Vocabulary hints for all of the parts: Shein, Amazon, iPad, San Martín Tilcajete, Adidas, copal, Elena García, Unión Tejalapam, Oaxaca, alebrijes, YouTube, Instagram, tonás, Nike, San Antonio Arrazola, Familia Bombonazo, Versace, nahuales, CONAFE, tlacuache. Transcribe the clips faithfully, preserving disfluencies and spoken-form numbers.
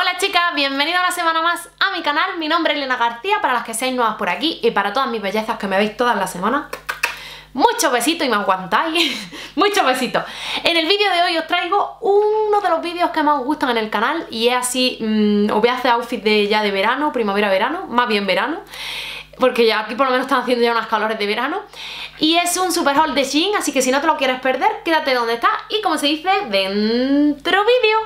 Hola chicas, bienvenida una semana más a mi canal. Mi nombre es Elena García, para las que seáis nuevas por aquí y para todas mis bellezas que me veis todas las semanas. Muchos besitos y me aguantáis. Muchos besitos. En el vídeo de hoy os traigo uno de los vídeos que más os gustan en el canal y es así, mmm, os voy a hacer outfit de ya de verano, primavera-verano, más bien verano, porque ya aquí por lo menos están haciendo ya unas calores de verano. Y es un super haul de Shein, así que si no te lo quieres perder, quédate donde está y, como se dice, dentro vídeo.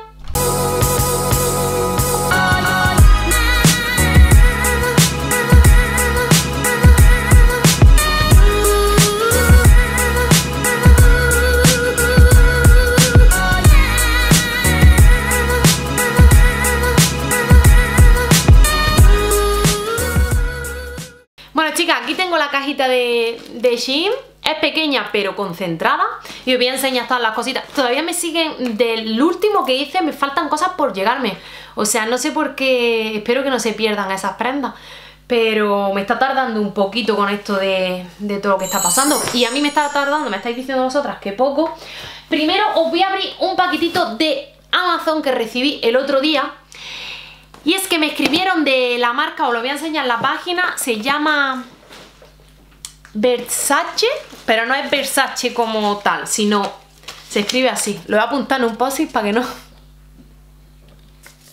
Chicas, aquí tengo la cajita de, de Shein. Es pequeña pero concentrada y os voy a enseñar todas las cositas. Todavía me siguen del último que hice, me faltan cosas por llegarme. O sea, no sé por qué, espero que no se pierdan esas prendas, pero me está tardando un poquito con esto de, de todo lo que está pasando. Y a mí me está tardando, me estáis diciendo vosotras que poco. Primero os voy a abrir un paquetito de Amazon que recibí el otro día. Y es que me escribieron de la marca, os lo voy a enseñar en la página, se llama Versace, pero no es Versace como tal, sino se escribe así. Lo voy a apuntar en un post-it para que no...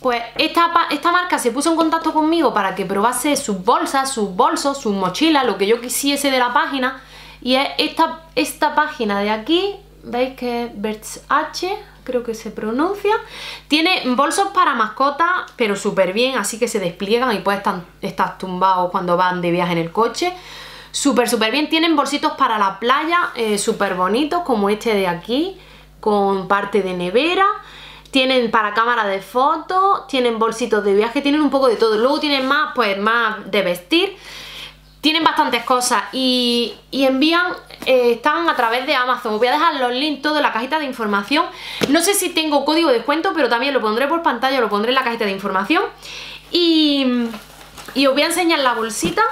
Pues esta, esta marca se puso en contacto conmigo para que probase sus bolsas, sus bolsos, sus mochilas, lo que yo quisiese de la página. Y es esta, esta página de aquí, veis que es Versace... creo que se pronuncia. Tiene bolsos para mascotas, pero súper bien, así que se despliegan y puedes estar, estar tumbados cuando van de viaje en el coche. Súper, súper bien. Tienen bolsitos para la playa, eh, súper bonitos, como este de aquí, con parte de nevera. Tienen para cámara de fotos, tienen bolsitos de viaje, tienen un poco de todo. Luego tienen más, pues más de vestir. Tienen bastantes cosas y, y envían, eh, están a través de Amazon. Os voy a dejar los links todos en la cajita de información. No sé si tengo código de descuento, pero también lo pondré por pantalla, lo pondré en la cajita de información. Y, y os voy a enseñar la bolsita.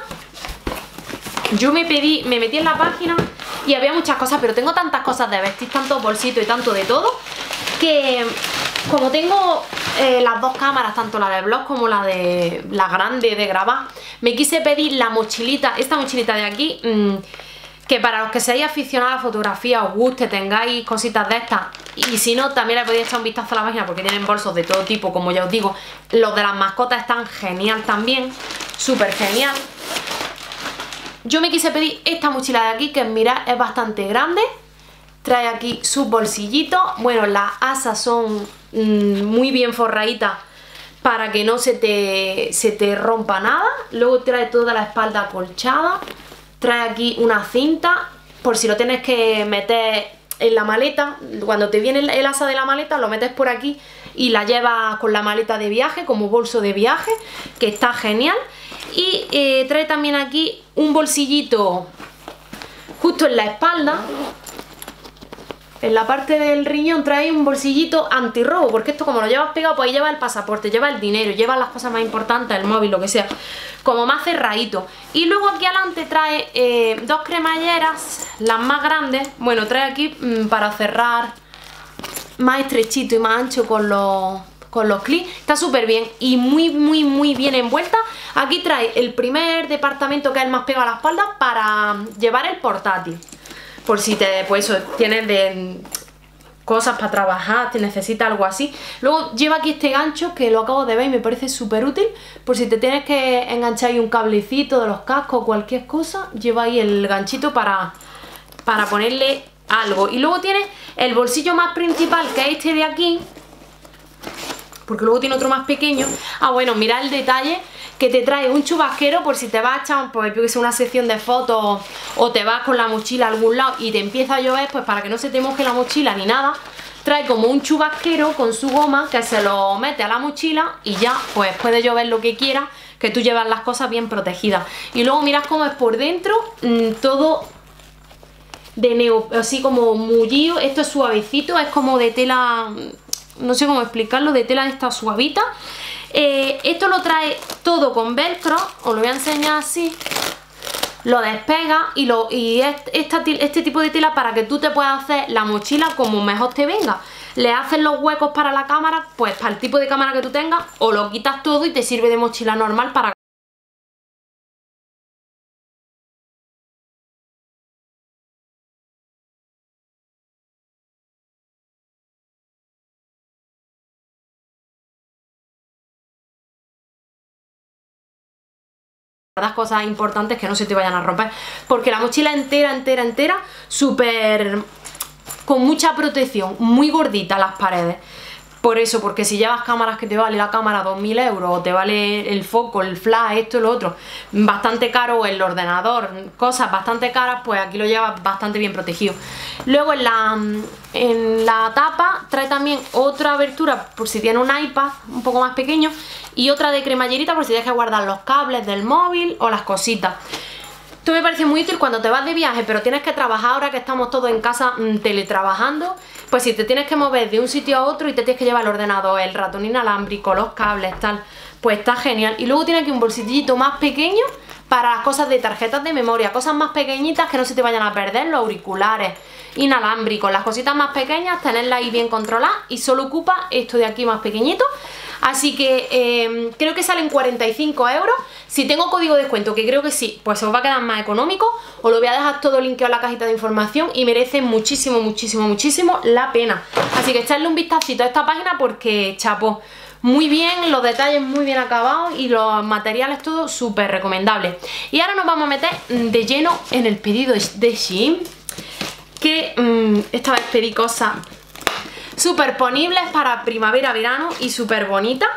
Yo me pedí, me metí en la página y había muchas cosas, pero tengo tantas cosas de vestir, tantos bolsitos y tanto de todo, que como tengo eh, las dos cámaras, tanto la de vlog como la de la grande de grabar, me quise pedir la mochilita, esta mochilita de aquí, mmm, que para los que seáis aficionados a la fotografía, os guste, tengáis cositas de estas, y si no, también le podéis echar un vistazo a la página porque tienen bolsos de todo tipo, como ya os digo. Los de las mascotas están genial también, súper genial. Yo me quise pedir esta mochila de aquí, que mirad, es bastante grande. Trae aquí sus bolsillitos. Bueno, las asas son mmm, muy bien forraditas para que no se te, se te rompa nada. Luego trae toda la espalda acolchada. Trae aquí una cinta por si lo tienes que meter en la maleta. Cuando te viene el, el asa de la maleta, lo metes por aquí y la llevas con la maleta de viaje, como bolso de viaje, que está genial. Y eh, trae también aquí un bolsillito justo en la espalda. En la parte del riñón trae un bolsillito antirrobo, porque esto como lo llevas pegado, pues ahí lleva el pasaporte, lleva el dinero, lleva las cosas más importantes, el móvil, lo que sea, como más cerradito. Y luego aquí adelante trae eh, dos cremalleras, las más grandes. Bueno, trae aquí mmm, para cerrar más estrechito y más ancho con los, con los clips. Está súper bien y muy, muy, muy bien envuelta. Aquí trae el primer departamento, que es el más pegado a la espalda, para llevar el portátil. Por si te, pues eso, tienes de cosas para trabajar, te necesita algo así. Luego lleva aquí este gancho que lo acabo de ver y me parece súper útil. Por si te tienes que enganchar ahí un cablecito de los cascos o cualquier cosa, lleva ahí el ganchito para, para ponerle algo. Y luego tiene el bolsillo más principal, que es este de aquí, porque luego tiene otro más pequeño. Ah, bueno, mirad el detalle que te trae un chubasquero por si te vas a echar, pues, yo que sé, una sección de fotos o te vas con la mochila a algún lado y te empieza a llover, pues para que no se te moje la mochila ni nada, trae como un chubasquero con su goma que se lo mete a la mochila y ya, pues puede llover lo que quiera, que tú llevas las cosas bien protegidas. Y luego mirad cómo es por dentro, mmm, todo de neo, así como mullido. Esto es suavecito, es como de tela, no sé cómo explicarlo, de tela esta suavita. Eh, esto lo trae todo con velcro, os lo voy a enseñar así. Lo despega y, lo, y este, este tipo de tela para que tú te puedas hacer la mochila como mejor te venga. le haces los huecos para la cámara, pues para el tipo de cámara que tú tengas, o lo quitas todo y te sirve de mochila normal para... las cosas importantes que no se te vayan a romper, porque la mochila entera, entera, entera, súper con mucha protección, muy gordita las paredes. Por eso, porque si llevas cámaras que te vale la cámara dos mil euros, o te vale el foco, el flash, esto, lo otro, bastante caro, el ordenador, cosas bastante caras, pues aquí lo llevas bastante bien protegido. Luego en la, en la tapa trae también otra abertura por si tiene un iPad un poco más pequeño, y otra de cremallerita por si dejas guardar los cables del móvil o las cositas. Esto me parece muy útil cuando te vas de viaje, pero tienes que trabajar, ahora que estamos todos en casa teletrabajando, pues si te tienes que mover de un sitio a otro y te tienes que llevar el ordenador, el ratón inalámbrico, los cables, tal, pues está genial. Y luego tiene aquí un bolsillito más pequeño para las cosas de tarjetas de memoria, cosas más pequeñitas que no se te vayan a perder, los auriculares inalámbricos, las cositas más pequeñas, tenerlas ahí bien controladas, y solo ocupa esto de aquí más pequeñito. Así que eh, creo que salen cuarenta y cinco euros. Si tengo código de descuento, que creo que sí, pues os va a quedar más económico. Os lo voy a dejar todo linkeado en la cajita de información, y merece muchísimo, muchísimo, muchísimo la pena. Así que echadle un vistacito a esta página porque chapó. Muy bien, los detalles muy bien acabados y los materiales, todo súper recomendable. Y ahora nos vamos a meter de lleno en el pedido de Shein, que mmm, esta vez pedí cosas súper ponibles para primavera, verano, y súper bonita.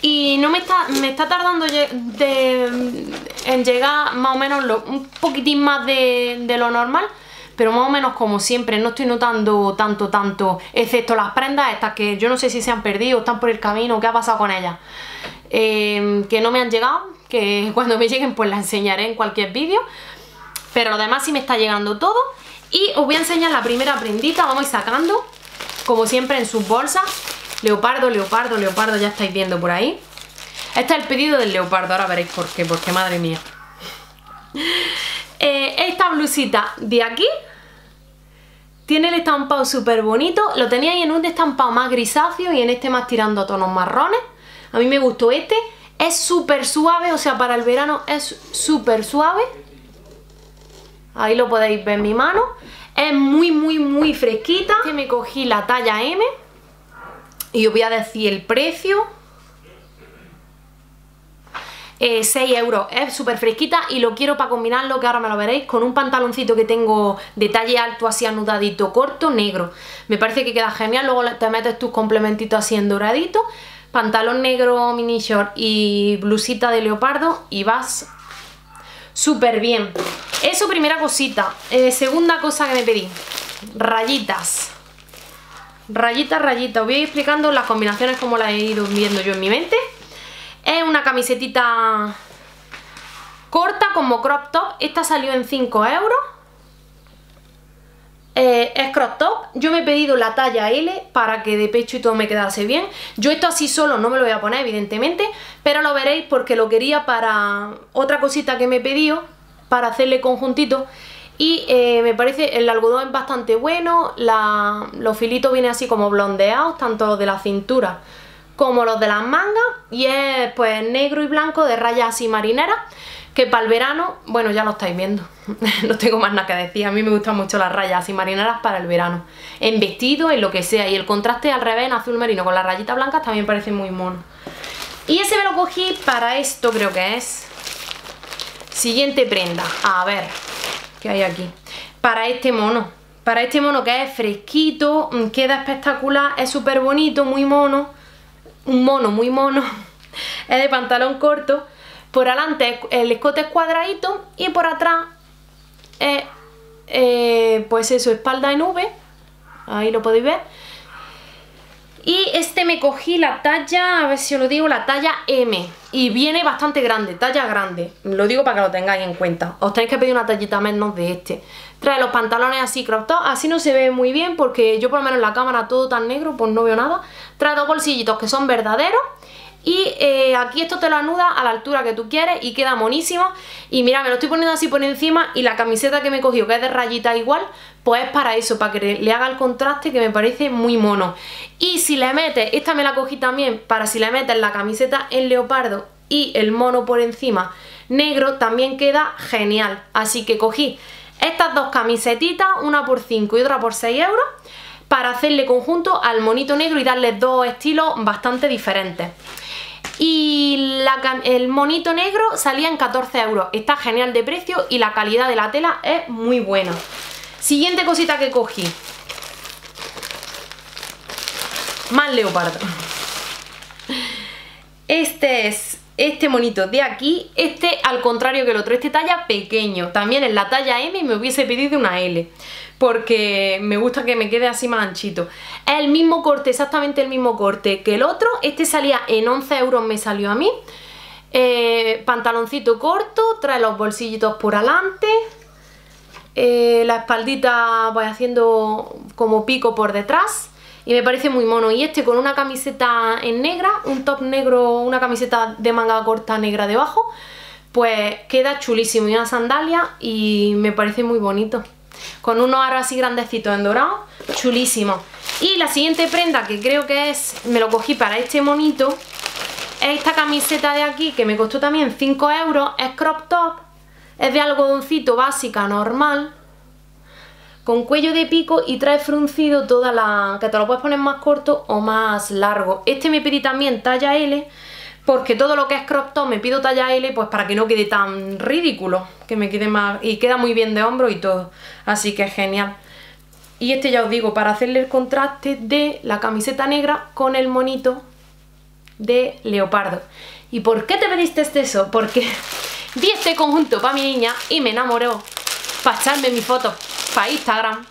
Y no me está, me está tardando de, de, en llegar más o menos lo, un poquitín más de, de lo normal, pero más o menos como siempre. No estoy notando tanto, tanto, excepto las prendas estas que yo no sé si se han perdido, están por el camino, qué ha pasado con ellas, eh, que no me han llegado, que cuando me lleguen pues las enseñaré en cualquier vídeo, pero lo demás sí me está llegando todo. Y os voy a enseñar la primera prendita. Vamos a ir sacando, como siempre, en sus bolsas. Leopardo, leopardo, leopardo, ya estáis viendo por ahí. Este es el pedido del leopardo, ahora veréis por qué, porque madre mía. Eh, esta blusita de aquí tiene el estampado súper bonito. Lo teníais en un estampado más grisáceo y en este más tirando a tonos marrones. A mí me gustó este. Es súper suave, o sea, para el verano es súper suave. Ahí lo podéis ver en mi mano. Es muy, muy, muy fresquita. Que me cogí la talla M. Y os voy a decir el precio. Eh, seis euros. Es súper fresquita y lo quiero para combinarlo, que ahora me lo veréis, con un pantaloncito que tengo de talle alto, así anudadito, corto, negro. Me parece que queda genial. Luego te metes tus complementitos así en doradito. Pantalón negro, mini short y blusita de leopardo, y vas súper bien. Eso, primera cosita. Eh, segunda cosa que me pedí, rayitas. Rayitas, rayitas. Os voy a ir explicando las combinaciones como las he ido viendo yo en mi mente. Es una camisetita corta como crop top. Esta salió en cinco euros. Eh, es crop top. Yo me he pedido la talla L para que de pecho y todo me quedase bien. Yo esto así solo no me lo voy a poner, evidentemente, pero lo veréis porque lo quería para otra cosita que me he pedido, para hacerle conjuntito. Y eh, me parece el algodón es bastante bueno. La, los filitos vienen así como blondeados, tanto los de la cintura como los de las mangas, y es pues negro y blanco de rayas así marineras, que para el verano, bueno, ya lo estáis viendo. No tengo más nada que decir. A mí me gustan mucho las rayas así marineras para el verano, en vestido, en lo que sea, y el contraste al revés en azul marino con las rayitas blancas también parece muy mono. Y ese me lo cogí para esto, creo que es. Siguiente prenda, a ver qué hay aquí. Para este mono, para este mono que es fresquito, queda espectacular, es súper bonito, muy mono. Un mono muy mono. Es de pantalón corto. Por adelante el escote es cuadradito, y por atrás es, eh, pues eso, espalda en V. Ahí lo podéis ver. Y este me cogí la talla, a ver si os lo digo, la talla M. Y viene bastante grande, talla grande. Lo digo para que lo tengáis en cuenta. Os tenéis que pedir una tallita menos de este. Trae los pantalones así crop top. Así no se ve muy bien porque yo por lo menos en la cámara todo tan negro pues no veo nada. Trae dos bolsillitos que son verdaderos. Y eh, aquí esto te lo anuda a la altura que tú quieres y queda monísimo. Y mira, me lo estoy poniendo así por encima, y la camiseta que me cogió, que es de rayita igual, pues es para eso, para que le haga el contraste, que me parece muy mono. Y si le metes, esta me la cogí también, para si le metes la camiseta en leopardo y el mono por encima negro, también queda genial. Así que cogí estas dos camisetitas, una por cinco y otra por seis euros, para hacerle conjunto al monito negro y darle dos estilos bastante diferentes. Y la, el monito negro salía en catorce euros, está genial de precio y la calidad de la tela es muy buena. Siguiente cosita que cogí, más leopardo. Este es este monito de aquí, este al contrario que el otro, este talla pequeño, también en la talla M, y me hubiese pedido una L porque me gusta que me quede así más anchito. Es el mismo corte, exactamente el mismo corte que el otro. Este salía en once euros, me salió a mí. Eh, pantaloncito corto, trae los bolsillitos por adelante, eh, la espaldita voy haciendo como pico por detrás. Y me parece muy mono. Y este con una camiseta en negra, un top negro, una camiseta de manga corta negra debajo, pues queda chulísimo. Y una sandalia, y me parece muy bonito. Con unos aros así grandecitos en dorado, chulísimo. Y la siguiente prenda, que creo que es, me lo cogí para este monito, es esta camiseta de aquí, que me costó también cinco euros. Es crop top, es de algodoncito, básica, normal, con cuello de pico y trae fruncido toda la... que te lo puedes poner más corto o más largo. Este me pedí también talla L, porque todo lo que es crop top me pido talla L, pues para que no quede tan ridículo, que me quede más... y queda muy bien de hombro y todo, así que es genial. Y este ya os digo, para hacerle el contraste de la camiseta negra con el monito de leopardo. ¿Y por qué te pediste este eso? Porque vi este conjunto para mi niña y me enamoró, para echarme mi foto para Instagram.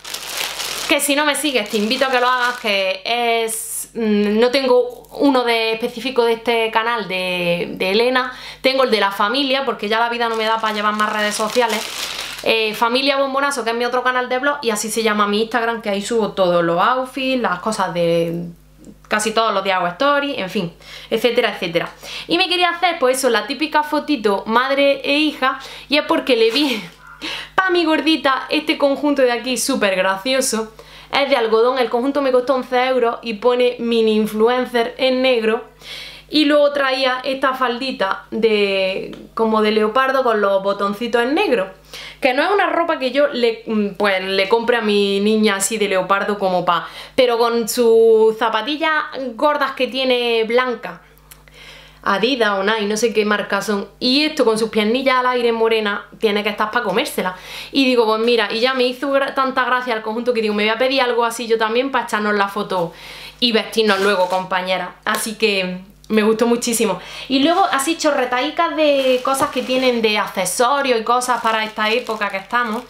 Que si no me sigues te invito a que lo hagas, que es... no tengo uno de específico de este canal de, de Elena, tengo el de la familia, porque ya la vida no me da para llevar más redes sociales. eh, Familia Bombonazo, que es mi otro canal de blog, y así se llama mi Instagram, que ahí subo todos los outfits, las cosas de... casi todos los días hago story, en fin, etcétera, etcétera. Y me quería hacer, pues eso, la típica fotito madre e hija, y es porque le vi... para mi gordita, este conjunto de aquí súper gracioso, es de algodón, el conjunto me costó once euros y pone mini influencer en negro, y luego traía esta faldita de como de leopardo con los botoncitos en negro, que no es una ropa que yo le, pues, le compre a mi niña así de leopardo como pa, pero con sus zapatillas gordas que tiene blanca, Adidas o Nike, no sé qué marca son, y esto con sus piernillas al aire morena, tiene que estar para comérsela. Y digo, pues mira, y ya me hizo tanta gracia el conjunto que digo, me voy a pedir algo así yo también para echarnos la foto y vestirnos luego, compañera. Así que me gustó muchísimo. Y luego así chorretaicas de cosas que tienen de accesorios y cosas para esta época que estamos.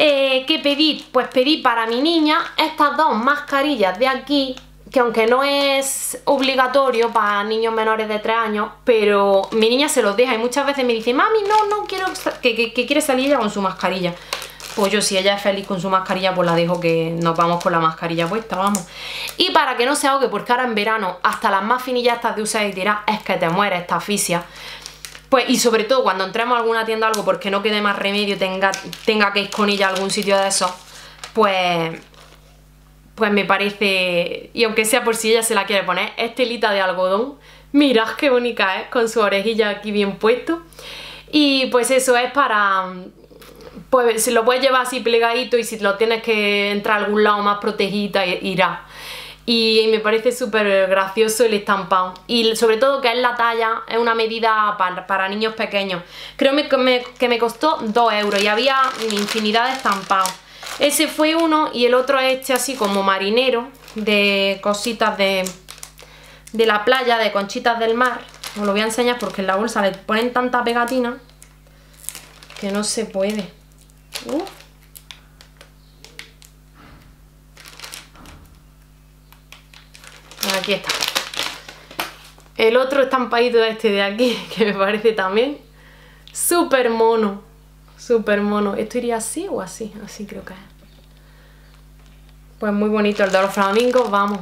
Eh, ¿Qué pedí? Pues pedí para mi niña estas dos mascarillas de aquí, que aunque no es obligatorio para niños menores de tres años, pero mi niña se los deja y muchas veces me dice, mami, no, no quiero que, que, que quiere salir ella con su mascarilla. Pues yo, si ella es feliz con su mascarilla, pues la dejo, que nos vamos con la mascarilla puesta, vamos. Y para que no se ahogue, porque ahora en verano hasta las más finillas estas de usar y tirar es que te mueres, esta asfixia. Pues, y sobre todo cuando entremos a alguna tienda o algo, porque no quede más remedio, tenga, tenga que ir con ella a algún sitio de esos, pues... pues me parece, y aunque sea por si ella se la quiere poner, es telita de algodón. Mirad qué bonita es, con su orejilla aquí bien puesto. Y pues eso es para, pues se lo puedes llevar así plegadito, y si lo tienes que entrar a algún lado más protegida, irá. Y me parece súper gracioso el estampado. Y sobre todo que es la talla, es una medida para, para niños pequeños. Creo que me, que me costó dos euros y había infinidad de estampados. Ese fue uno, y el otro es este así como marinero, de cositas de, de la playa, de conchitas del mar. Os lo voy a enseñar porque en la bolsa le ponen tanta pegatina que no se puede. Uh. Aquí está. El otro estampadito de este de aquí, que me parece también súper mono. Súper mono. ¿Esto iría así o así? Así creo que es. Pues muy bonito el de los flamingos, vamos.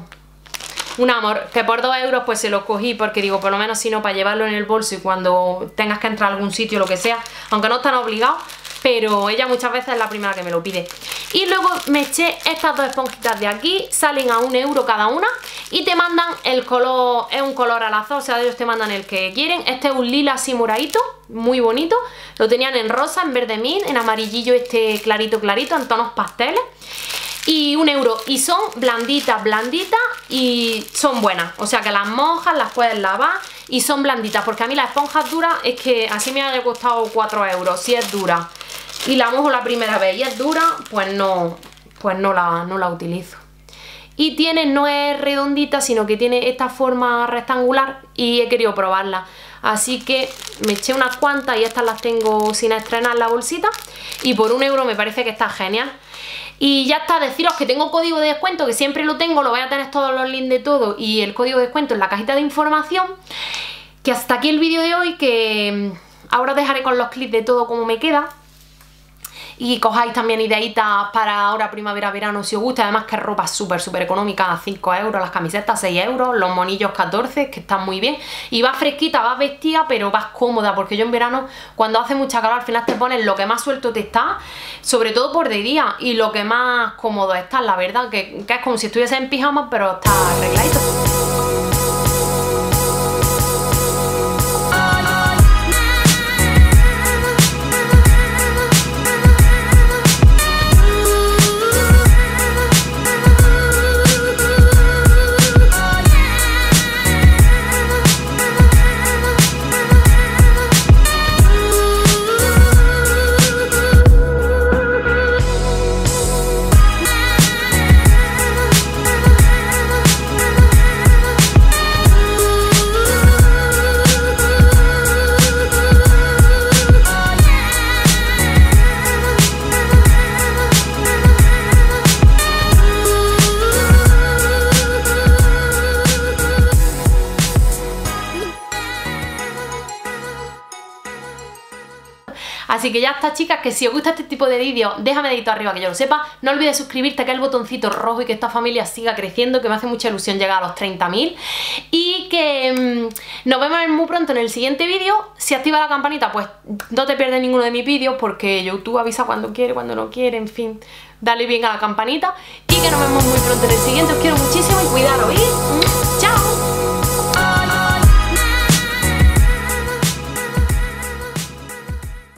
Un amor, que por dos euros pues se los cogí, porque digo, por lo menos si no, para llevarlo en el bolso y cuando tengas que entrar a algún sitio, lo que sea, aunque no están obligados, pero ella muchas veces es la primera que me lo pide. Y luego me eché estas dos esponjitas de aquí, salen a un euro cada una y te mandan el color, es un color al azar, o sea, ellos te mandan el que quieren. Este es un lila así moradito, muy bonito, lo tenían en rosa, en verde mint, en amarillillo este clarito clarito, en tonos pasteles. Y un euro, y son blanditas, blanditas y son buenas, o sea que las mojas, las puedes lavar y son blanditas, porque a mí las esponjas duras es que así me haya costado cuatro euros, si es dura y la mojo la primera vez y es dura, pues no, pues no la, no la utilizo. Y tiene, no es redondita, sino que tiene esta forma rectangular y he querido probarla. Así que me eché unas cuantas y estas las tengo sin estrenar la bolsita y por un euro me parece que está genial. Y ya está, deciros que tengo código de descuento, que siempre lo tengo, lo vais a tener todos los links de todo y el código de descuento en la cajita de información. Que hasta aquí el vídeo de hoy, que ahora os dejaré con los clips de todo como me queda. Y cojáis también ideitas para ahora primavera, verano, si os gusta. Además que ropa súper, súper económica, a cinco euros, las camisetas seis euros, los monillos catorce, que están muy bien. Y vas fresquita, vas vestida, pero vas cómoda, porque yo en verano, cuando hace mucha calor, al final te pones lo que más suelto te está, sobre todo por de día, y lo que más cómodo está, la verdad, que, que es como si estuviese en pijama, pero está arregladito. Así que ya está, chicas, que si os gusta este tipo de vídeos, déjame dedito arriba que yo lo sepa. No olvides suscribirte, que el botoncito rojo, y que esta familia siga creciendo, que me hace mucha ilusión llegar a los treinta mil. Y que mmm, nos vemos muy pronto en el siguiente vídeo. Si activas la campanita, pues no te pierdes ninguno de mis vídeos, porque YouTube avisa cuando quiere, cuando no quiere, en fin. Dale bien a la campanita. Y que nos vemos muy pronto en el siguiente. Os quiero muchísimo y cuidaros. Y...